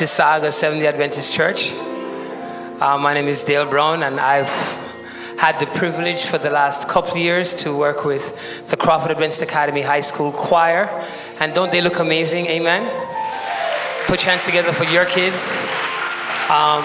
Mississauga Seventh-day Adventist Church. My name is Dale Brown, and I've had the privilege for the last couple of years to work with the Crawford Adventist Academy High School Choir. And don't they look amazing? Amen? Put your hands together for your kids. I'm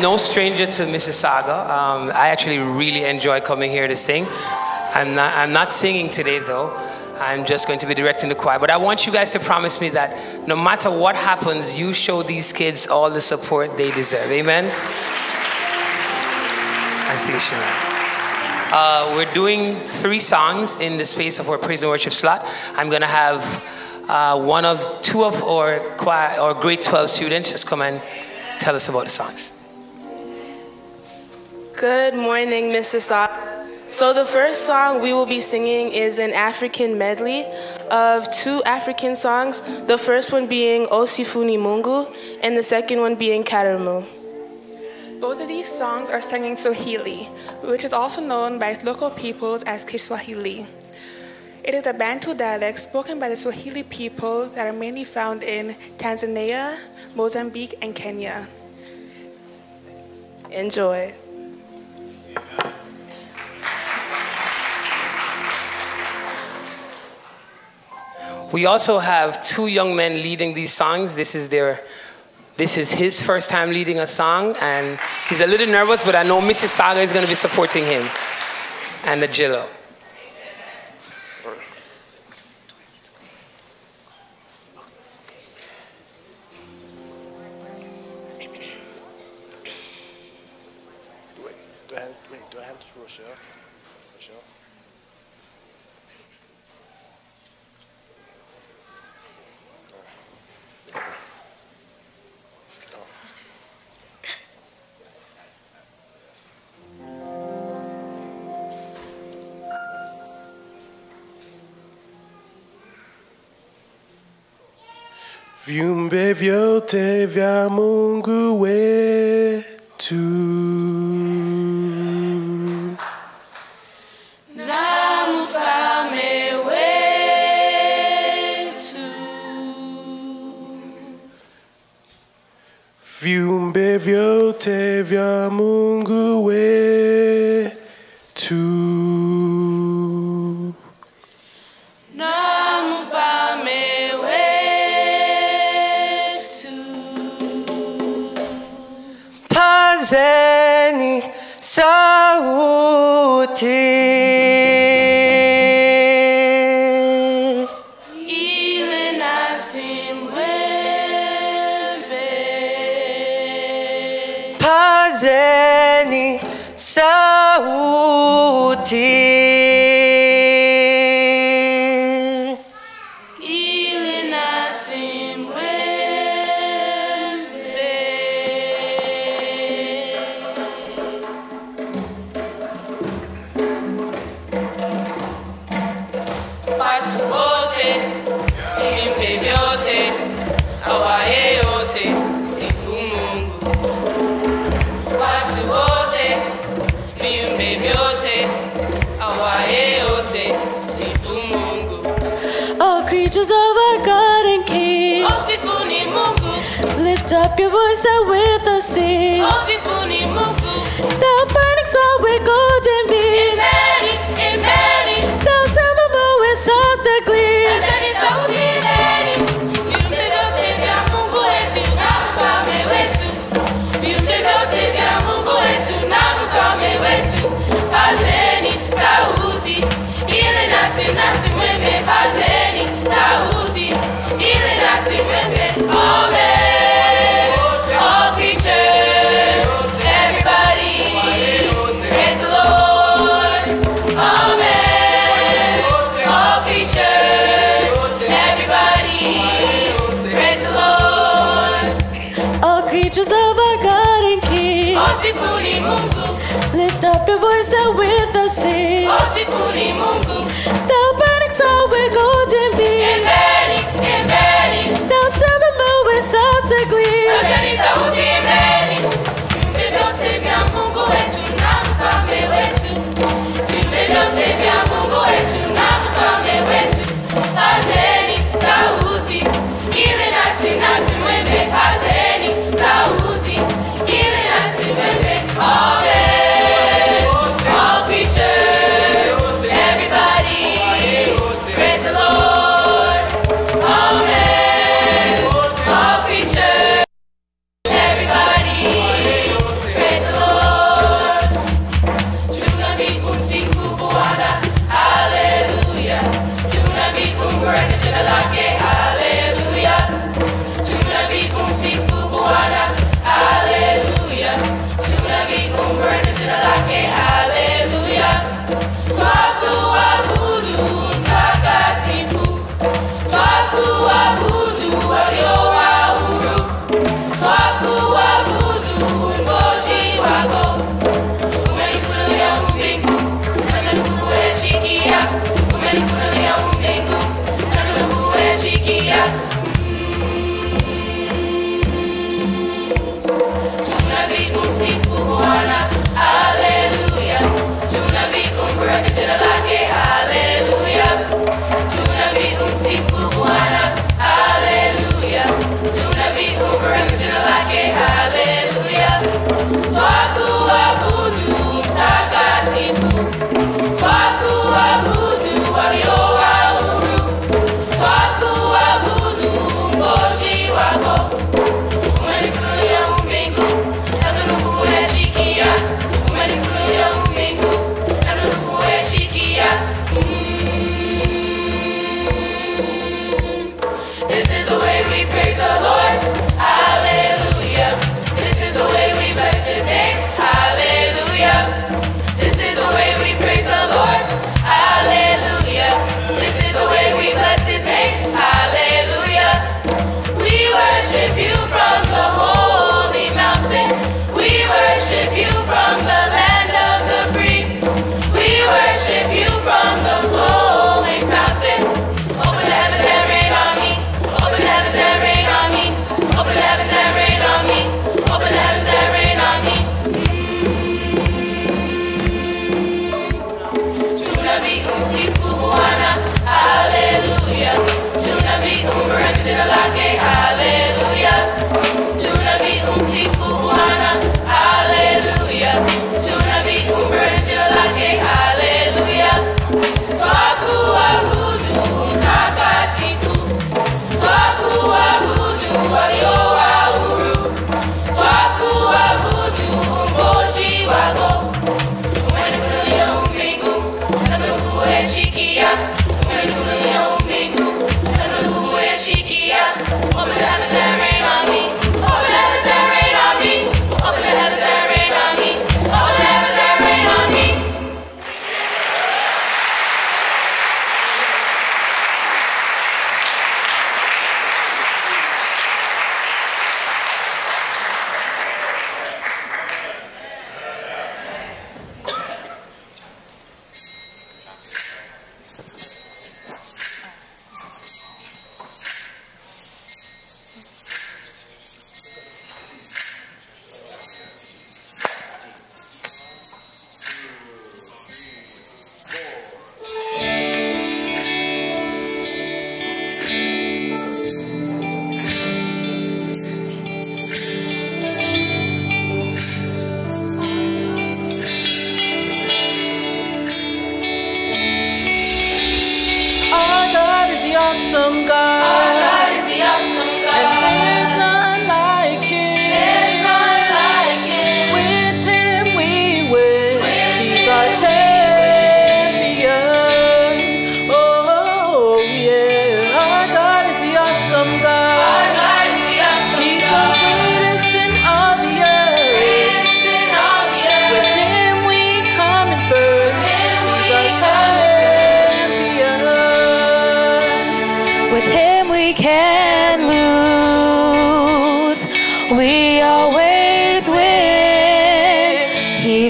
no stranger to Mississauga. I actually really enjoy coming here to sing. I'm not singing today, though. I'm just going to be directing the choir. But I want you guys to promise me that no matter what happens, you show these kids all the support they deserve. Amen? I see Shana. We're doing 3 songs in the space of our praise and worship slot. I'm going to have two of our choir, or grade 12 students just come and tell us about the songs. Good morning, Mississauga. So the first song we will be singing is an African medley of 2 African songs, the first one being Osifuni Mungu and the second one being Karamu. Both of these songs are sung in Swahili, which is also known by its local peoples as Kiswahili. It is a Bantu dialect spoken by the Swahili peoples that are mainly found in Tanzania, Mozambique, and Kenya. Enjoy. We also have 2 young men leading these songs. This is his first time leading a song, and he's a little nervous, but I know Mrs. Saga is going to be supporting him and the Jillo. Viumbe vyote vya Mungu wetu, na mfalme wetu. Viumbe vyote vya Mungu wetu, Zeni sauti ile nasimwembe. Pazeni sauti. Creatures of our God and King, Osifuni Mungu, lift up your voice and with us sing, Osifuni Mungu. Thou burning star with golden beam, Imani, Imani. Thou silver moon with soft and gleam, Azeni sauti Imani. Viumbe vyote vya Mungu wetu, na mfalme wetu. Viumbe vyote vya Mungu wetu, na mfalme wetu. Pazeni sauti, ile nasi nasi mwembe. Pazeni sauti, ile nasi mwembe. Amen. All creatures, everybody, praise the Lord. Amen. All creatures, everybody, praise the Lord. All creatures of our God and King, Osifuni Mungu, lift up your voice and with us sing, Osifuni Mungu. Thou burning star with golden beam, Imani, Imani. Thou silver moon with soft and gleam, Azeni sauti Imani. Viumbe vyote vya Mungu wetu, na mfalme wetu. Viumbe vyote vya Mungu wetu, na mfalme wetu. Azeni sauti ile nasi nasi.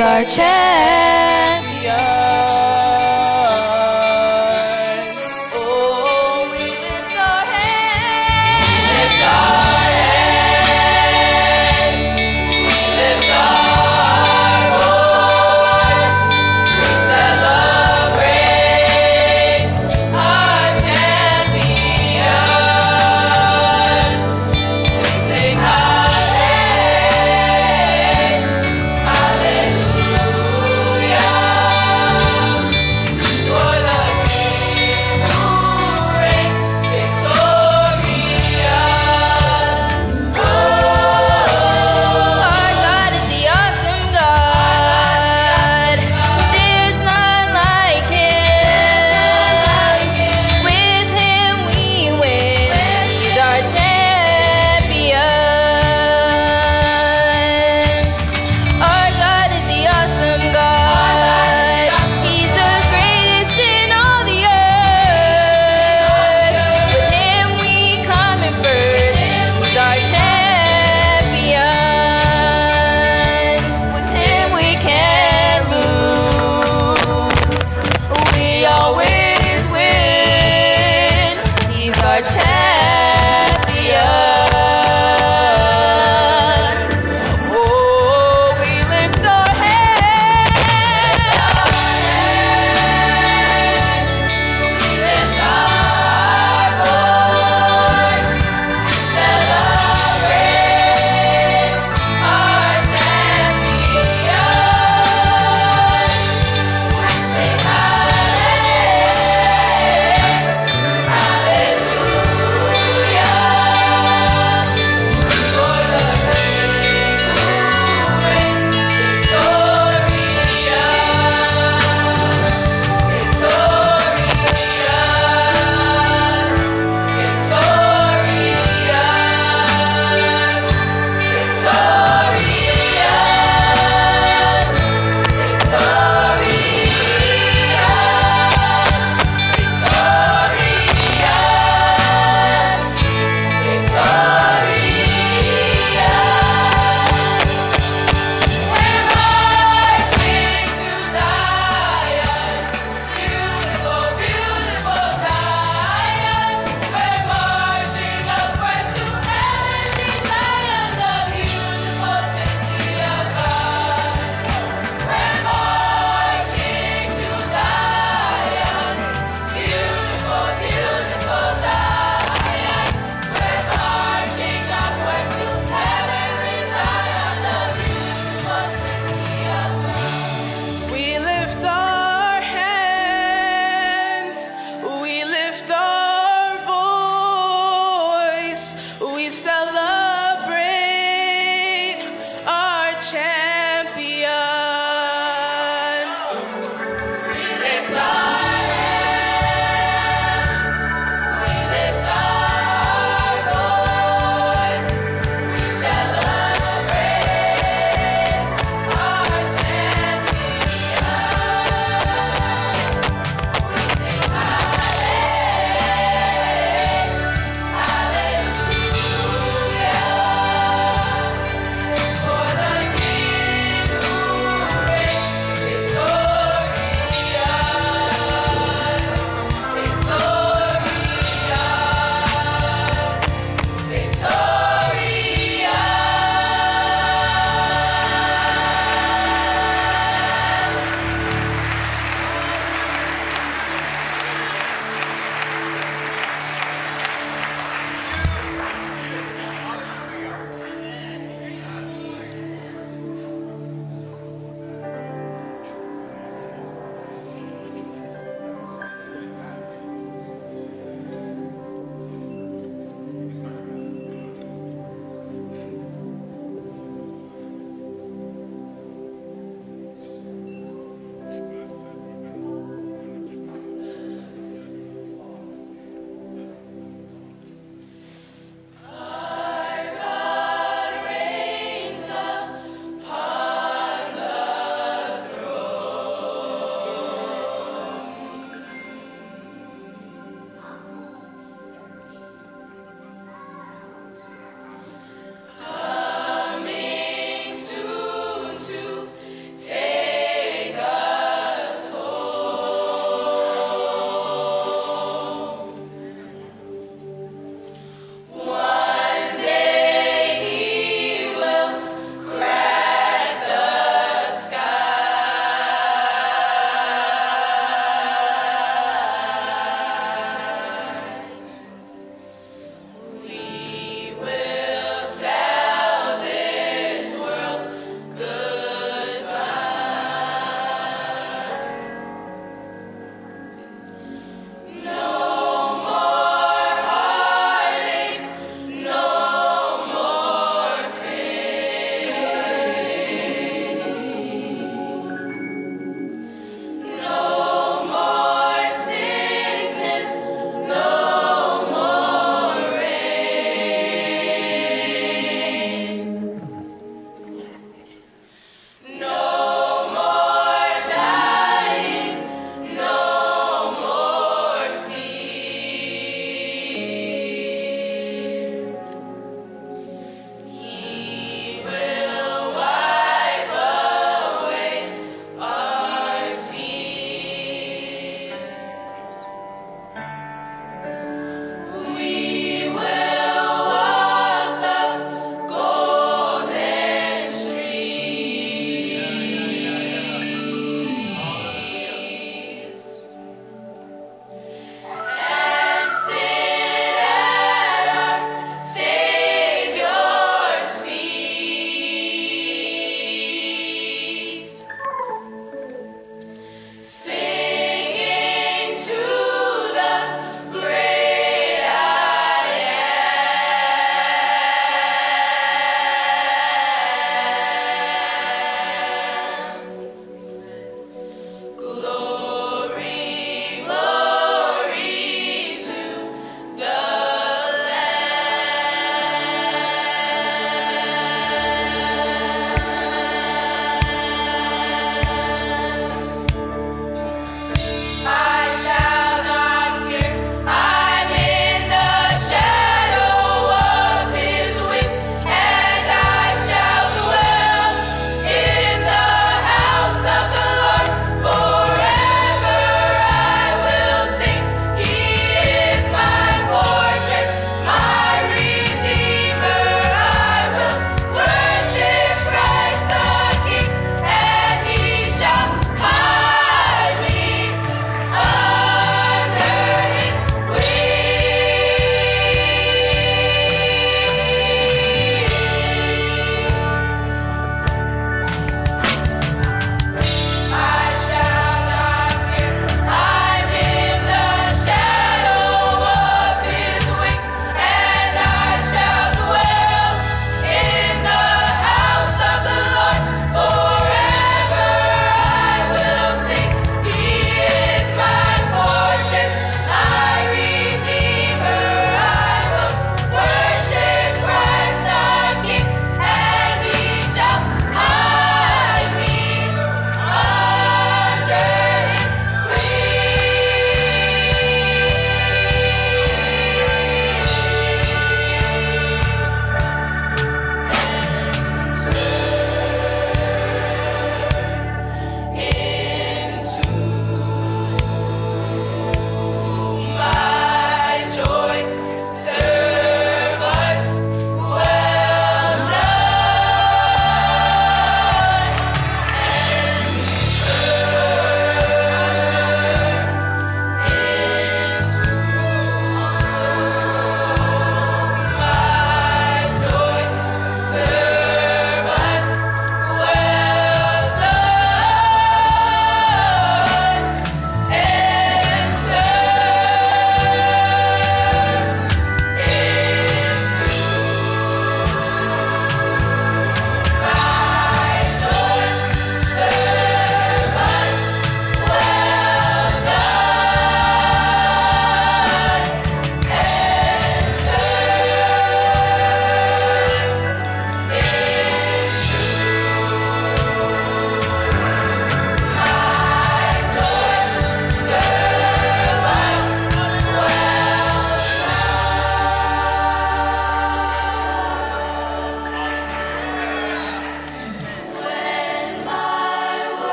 Our chat.